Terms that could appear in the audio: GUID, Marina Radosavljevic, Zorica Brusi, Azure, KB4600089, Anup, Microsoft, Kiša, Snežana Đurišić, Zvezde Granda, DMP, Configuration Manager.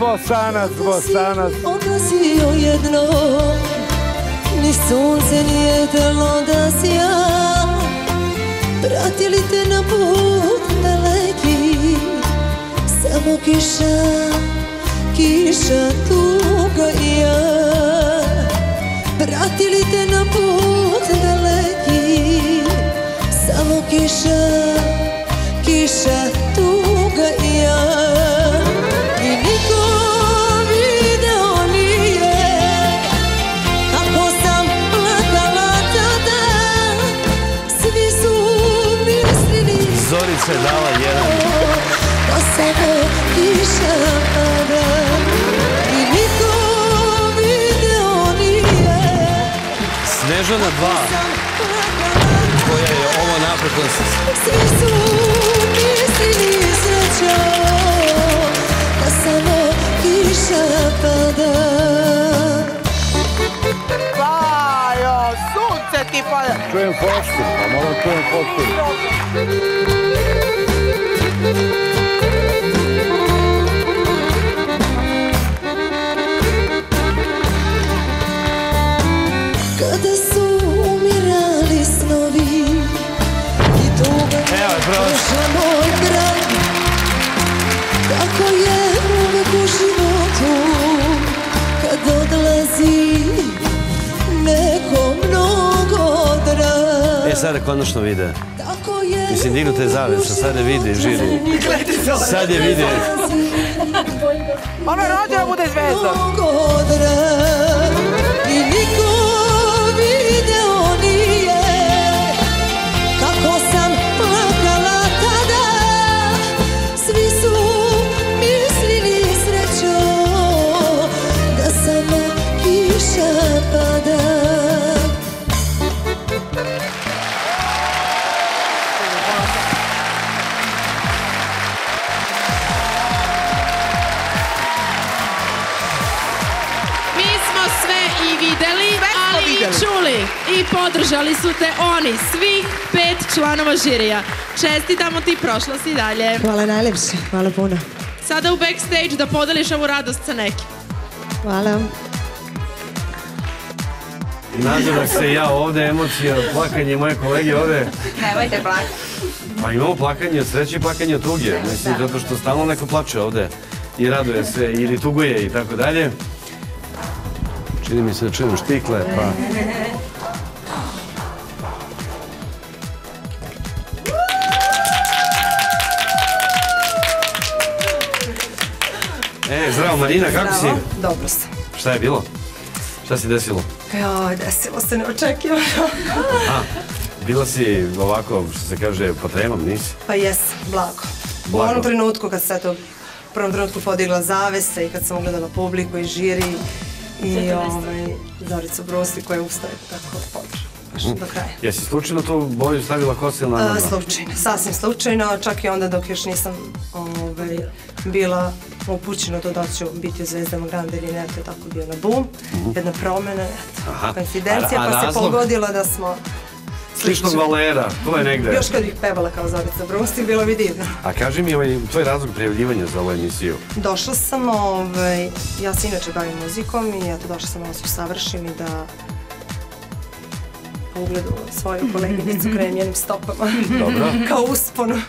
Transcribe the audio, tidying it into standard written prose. Bosanac, Bosanac. Odlazio jednom, ni sunce nije dalo da sja. Pratili te na put daleki, samo kiša, kiša, tuga i ja. Pratili te na put daleki, samo kiša, kiša, tuga i ja. Zorica je dala jedan. Da samo kiša pada i niko video nije. Snežana 2, koja je ovo naprekla. Svi su mislili sreća, da samo kiša pada. Bajo, sunce ti pada. Čujem fostu, a malo čujem fostu. Kada su umirali snovi i tuga prošla moj grad, tako je uvek u životu kad odlazi neko mnogo drag. E sada konačno vide. Mislim, dignute zavesa, sad je vidi, žiri. Sad je vidi. Ono je rođena bude zvezda. I niko video nije kako sam plakala tada. Svi su mislili srećo da samo kiša pada. Čuli i podržali su te oni, svih 5 članova žirija. Čestitamo ti, prošla si dalje. Hvala najlepše, hvala puno. Sada u backstage da podeliš ovu radost sa nekim. Hvala. Nažalost se ja ovde, emocija, plakanje moje kolege ovde. Nemojte plakati. Pa imamo plakanje od sreće i plakanje od tuge. Mislim, zato što stalno neko plače ovde i raduje se ili tuguje i tako dalje. Čini mi se da čujem štikle, pa... E, zdravo Marina, kako si? Dobro sam. Šta je bilo? Šta si desilo? Jo, desilo se neočekivano. A, bila si ovako, što se kaže, po tremom, nisi? Pa jes, blago. U onom trenutku, kad se to... U prvom trenutku podigla zavese i kad sam ugledala publiku i žiri... I Zoricu Brusi koja ustaje tako podržava do kraja. Jesi slučajno tu boju stavila kose ili namjerno? Slučajno, sasvim slučajno, čak i onda dok još nisam bila upućena to da ću biti u Zvezdama Granda ili ne, to je tako bio na bum, jedna promjena, konfidencija, pa se pogodilo da smo... Sličnog valera, to je negde. Još kad bih pevala kao Zorica Brusi, bilo bi divno. A kaži mi, tvoj razlog prijavljivanja za ovu emisiju? Došla sam, ja se inače bavim muzikom i eto došla sam da se usavršim i da po ugledu svoju koleginicu krenem jednim stopama. Dobro. Kao usponu.